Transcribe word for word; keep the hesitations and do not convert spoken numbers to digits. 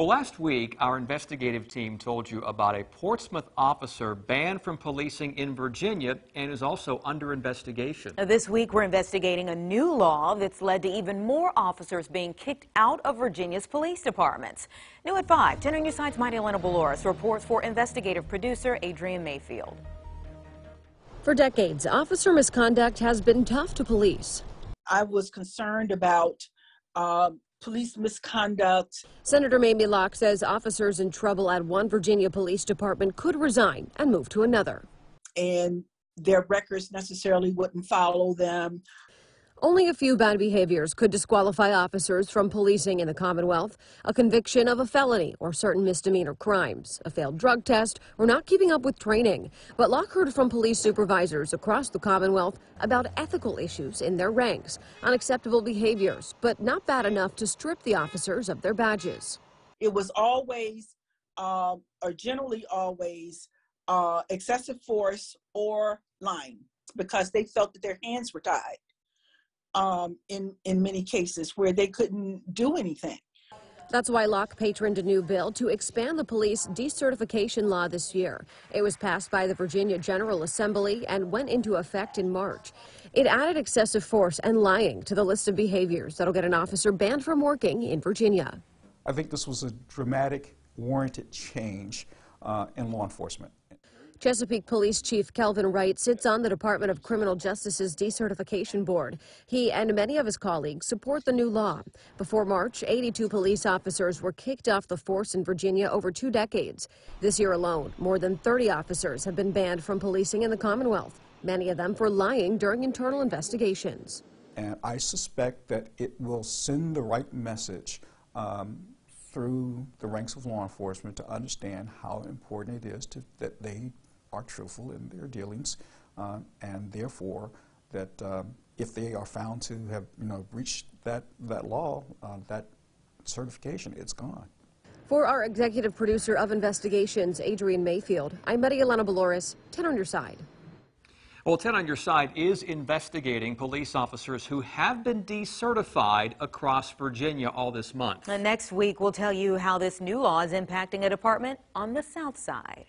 Well, last week, our investigative team told you about a Portsmouth officer banned from policing in Virginia and is also under investigation. Now, this week, we're investigating a new law that's led to even more officers being kicked out of Virginia's police departments. New at five, ten News Side's Maddie Alana Beloris reports for investigative producer Adrienne Mayfield. For decades, officer misconduct has been tough to police. I was concerned about uh, police misconduct. Senator Mamie Locke says officers in trouble at one Virginia police department could resign and move to another. And their records necessarily wouldn't follow them. Only a few bad behaviors could disqualify officers from policing in the Commonwealth. A conviction of a felony or certain misdemeanor crimes, a failed drug test, or not keeping up with training. But Locke heard from police supervisors across the Commonwealth about ethical issues in their ranks, unacceptable behaviors, but not bad enough to strip the officers of their badges. It was always, um, or generally always, uh, excessive force or lying because they felt that their hands were tied. Um, in, in many cases where they couldn't do anything. That's why Locke patroned a new bill to expand the police decertification law this year. It was passed by the Virginia General Assembly and went into effect in March. It added excessive force and lying to the list of behaviors that'll get an officer banned from working in Virginia. I think this was a dramatic, warranted change uh, in law enforcement. Chesapeake Police Chief Kelvin Wright sits on the Department of Criminal Justice's Decertification Board. He and many of his colleagues support the new law. Before March, eighty-two police officers were kicked off the force in Virginia over two decades. This year alone, more than thirty officers have been banned from policing in the Commonwealth, many of them for lying during internal investigations. And I suspect that it will send the right message um, through the ranks of law enforcement to understand how important it is to, that they are truthful in their dealings, uh, and therefore that um, if they are found to have, you know, breached that, that law, uh, that certification, it's gone. For our executive producer of investigations, Adrienne Mayfield, I'm Maddie Alana Beloris, ten on your side. Well, ten on your side is investigating police officers who have been decertified across Virginia all this month. And next week, we'll tell you how this new law is impacting a department on the South Side.